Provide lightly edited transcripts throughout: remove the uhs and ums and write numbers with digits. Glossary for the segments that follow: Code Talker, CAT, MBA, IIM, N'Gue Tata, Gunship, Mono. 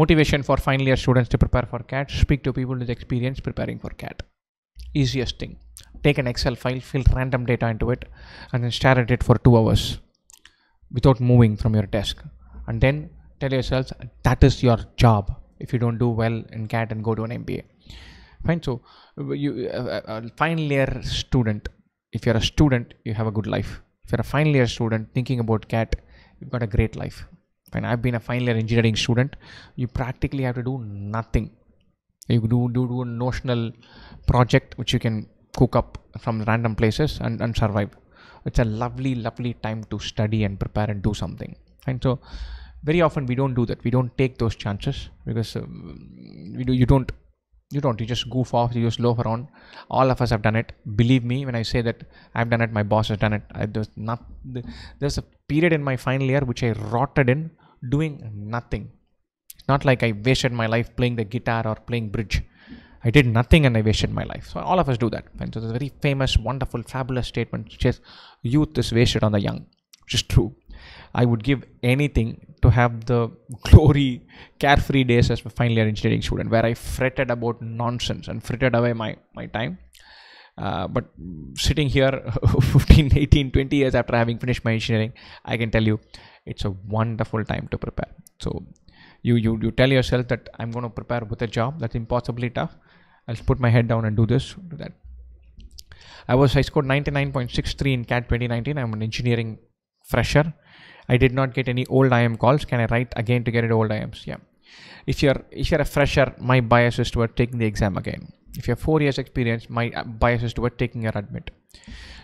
Motivation for final year students to prepare for CAT. Speak to people with experience preparing for CAT. Easiest thing. Take an Excel file, fill random data into it, and then stare at it for 2 hours without moving from your desk. And then tell yourselves that is your job. If you don't do well in CAT and go to an MBA. Fine. So you a final year student. If you're a student, you have a good life. If you're a final year student thinking about CAT, you've got a great life. Fine. I've been a final year engineering student. You practically have to do nothing. You do a notional project which you can cook up from random places and survive. It's a lovely, lovely time to study and prepare and do something. Fine. So very often we don't do that. We don't take those chances because you just goof off, you just loaf around. All of us have done it. Believe me when I say that I've done it, my boss has done it. There's a period in my final year which I rotted in doing nothing. It's not like I wasted my life playing the guitar or playing bridge. I did nothing and I wasted my life. So all of us do that. And so there's a very famous, wonderful, fabulous statement which says, "Youth is wasted on the young," which is true. I would give anything to have the glory, carefree days as a final year engineering student where I fretted about nonsense and frittered away my time. But sitting here 15, 18, 20 years after having finished my engineering, I can tell you it's a wonderful time to prepare. So you tell yourself that I'm going to prepare with a job that's impossibly tough. I'll put my head down and do this, do that. I scored 99.63 in CAT 2019. I'm an engineering fresher. I did not get any old IIM calls. Can I write again to get into old IIMs? Yeah. If you're a fresher, my bias is toward taking the exam again. If you have 4 years experience, my bias is toward taking your admit.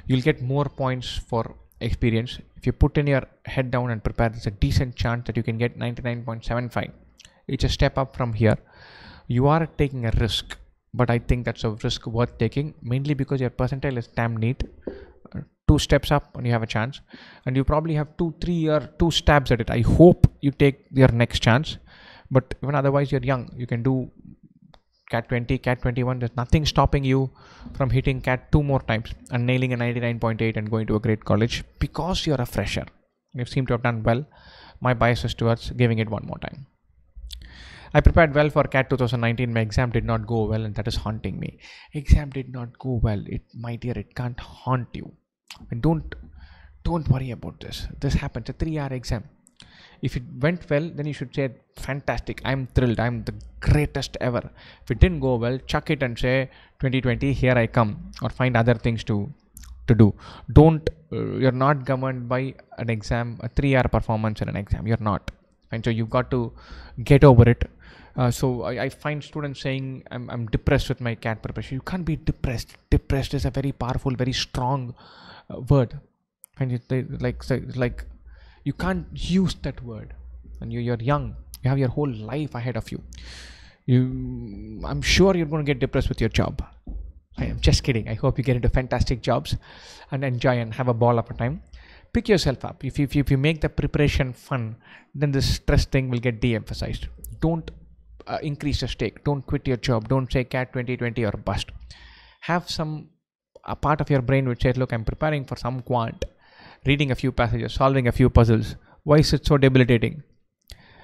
You'll get more points for experience. If you put in your head down and prepare, there's a decent chance that you can get 99.75. It's a step up from here. You are taking a risk, but I think that's a risk worth taking, mainly because your percentile is damn neat. 2 steps up and you have a chance, and you probably have 2 stabs at it. I hope you take your next chance, but even otherwise you're young. You can do CAT 20, CAT 21. There's nothing stopping you from hitting CAT 2 more times and nailing a 99.8 and going to a great college because you're a fresher. You seem to have done well. My bias is towards giving it 1 more time. I prepared well for CAT 2019. My exam did not go well, and that is haunting me. Exam did not go well. My dear, it can't haunt you. And don't worry about this. This happens. A 3-hour exam. If it went well, then you should say, fantastic. I'm thrilled. I'm the greatest ever. If it didn't go well, chuck it and say, 2020, here I come, or find other things to do. You're not governed by an exam, a 3-hour performance in an exam. You're not. And so you've got to get over it. So I find students saying, I'm depressed with my CAT preparation. You can't be depressed. Depressed is a very powerful, very strong word. And it's like you can't use that word. And you're young. You have your whole life ahead of you. I'm sure you're going to get depressed with your job. I am just kidding. I hope you get into fantastic jobs and enjoy and have a ball of a time. Pick yourself up. If you make the preparation fun, then this stress thing will get de-emphasized. Don't increase the stake. Don't quit your job. Don't say CAT 2020 or bust. Have a part of your brain which says, look, I'm preparing for some quant, reading a few passages, solving a few puzzles. Why is it so debilitating?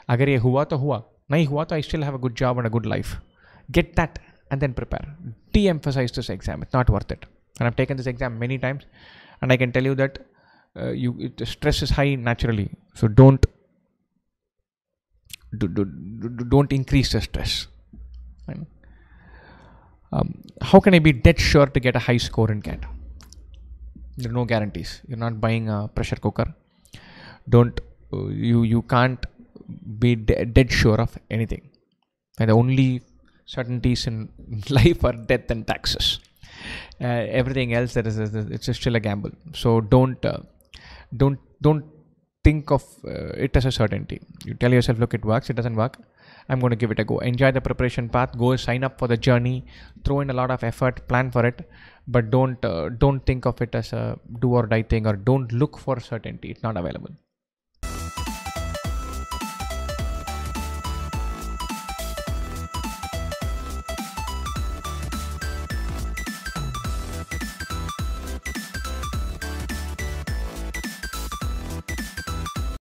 Agar ye hua to hua, nahi hua to I still have a good job and a good life. Get that and then prepare. De-emphasize this exam. It's not worth it. And I've taken this exam many times, and I can tell you that the stress is high naturally, so don't increase the stress. Right? How can I be dead sure to get a high score in CAT? There are no guarantees. You're not buying a pressure cooker. You can't be dead sure of anything. And the only certainties in life are death and taxes. Everything else that is it's still a gamble. So don't think of it as a certainty. You tell yourself, look, it works, it doesn't work, I'm going to give it a go. Enjoy the preparation path. Go sign up for the journey. Throw in a lot of effort. Plan for it. But don't think of it as a do or die thing, or don't look for certainty. It's not available.